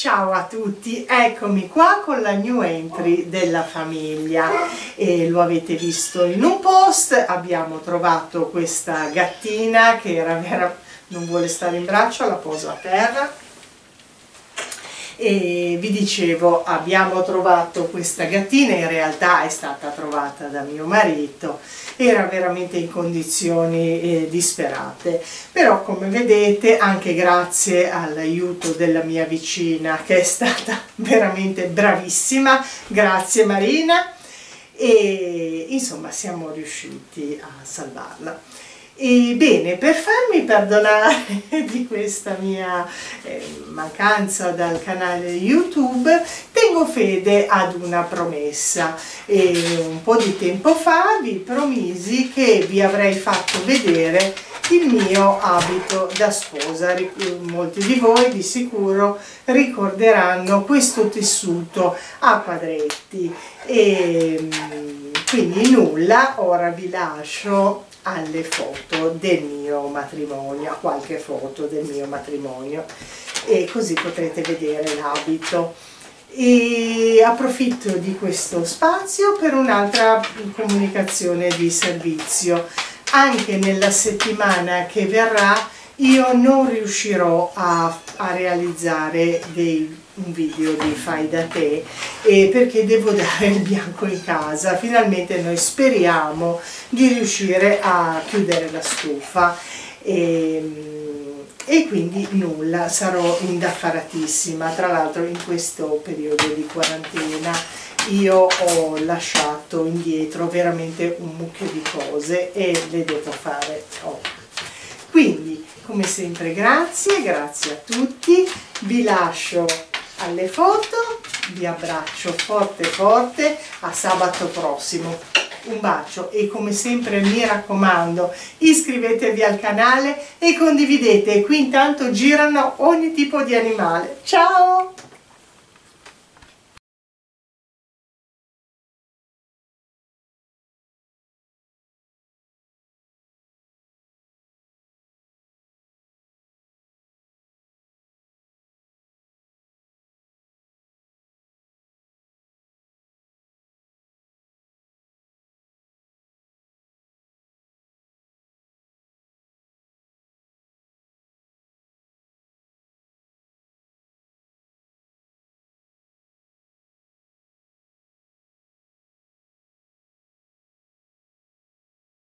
Ciao a tutti, eccomi qua con la new entry della famiglia e lo avete visto in un post. Abbiamo trovato questa gattina che era vera, non vuole stare in braccio, la poso a terra. E vi dicevo, abbiamo trovato questa gattina, in realtà è stata trovata da mio marito, era veramente in condizioni disperate, però come vedete, anche grazie all'aiuto della mia vicina che è stata veramente bravissima, grazie Marina, e insomma siamo riusciti a salvarla. E bene, per farmi perdonare di questa mia mancanza dal canale YouTube, tengo fede ad una promessa. E un po' di tempo fa vi promisi che vi avrei fatto vedere il mio abito da sposa. Molti di voi di sicuro ricorderanno questo tessuto a quadretti. E quindi nulla, ora vi lascio alle foto del mio matrimonio, a qualche foto del mio matrimonio, e così potrete vedere l'abito. E approfitto di questo spazio per un'altra comunicazione di servizio. Anche nella settimana che verrà io non riuscirò a realizzare un video di fai da te, perché devo dare il bianco in casa. Finalmente noi speriamo di riuscire a chiudere la stufa e quindi nulla, sarò indaffaratissima. Tra l'altro in questo periodo di quarantena io ho lasciato indietro veramente un mucchio di cose e le devo fare oggi. Quindi come sempre grazie a tutti, vi lascio alle foto, vi abbraccio forte, a sabato prossimo, un bacio, e come sempre mi raccomando iscrivetevi al canale e condividete, qui intanto girano ogni tipo di animale. Ciao!